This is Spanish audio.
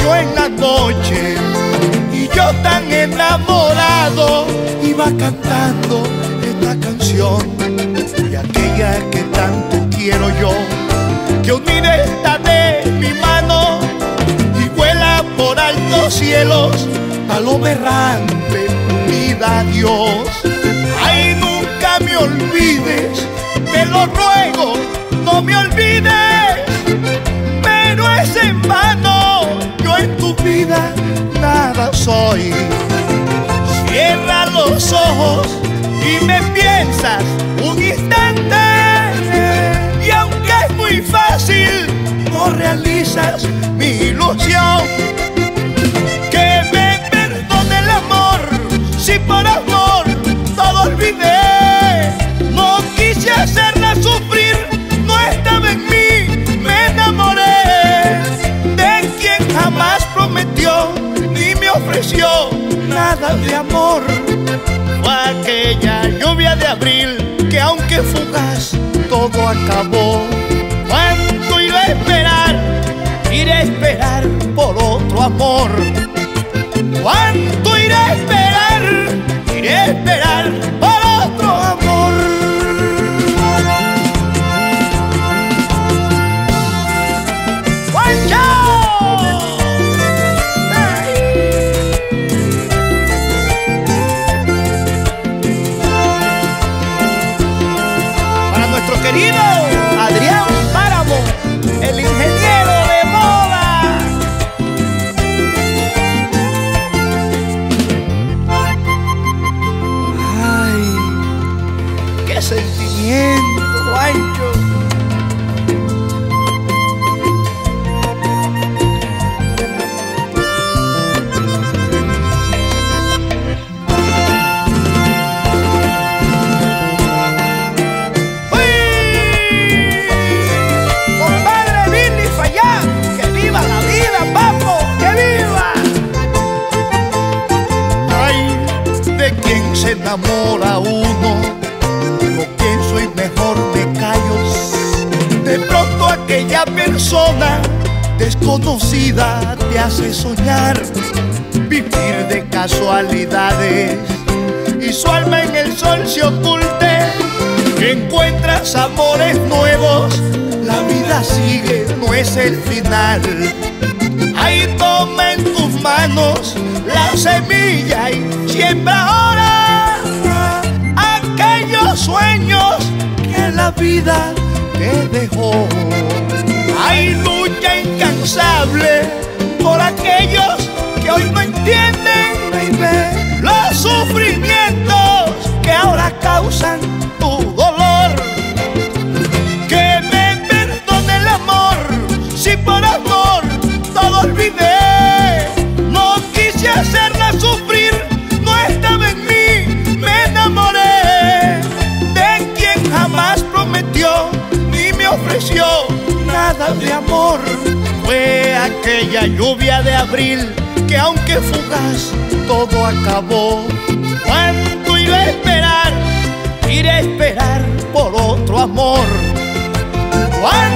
yo en la noche, y yo tan enamorado iba cantando esta canción de aquella que tanto quiero yo, que unida está de mi mano y vuela por altos cielos a lo berrante, unida a Dios. Ay, nunca me olvides, te lo ruego, no me olvides, pero es en vano, yo en tu vida nada soy. Cierra los ojos y me piensas un instante, y aunque es muy fácil, no realizas mi ilusión. Que me perdone el amor, si por amor todo olvidé, no quise hacerla sufrir, no estaba en mí, me enamoré de quien jamás prometió ni me ofreció nada de amor. Fue aquella lluvia de abril que aunque fugaz todo acabó. ¿Cuánto iba a esperar? Iré a esperar por otro amor. ¿Cuánto iré a esperar? Iré a esperar por otro amor. Amor a uno, lo pienso y mejor me callo. De pronto aquella persona desconocida te hace soñar, vivir de casualidades, y su alma en el sol se oculte. Encuentras amores nuevos, la vida sigue, no es el final. Ahí toma en tus manos la semilla y siembra ahora sueños que la vida te dejó. Hay lucha incansable por aquellos que hoy no entienden, baby, los sufrimientos que ahora causan tu dolor. Que me perdone el amor, si por amor todo olvidé, no quise hacerla sufrir, no estaba en mí, me enamoré ni me ofreció nada de amor. Fue aquella lluvia de abril que aunque fugaz todo acabó. ¿Cuánto iré a esperar por otro amor? ¿Cuánto?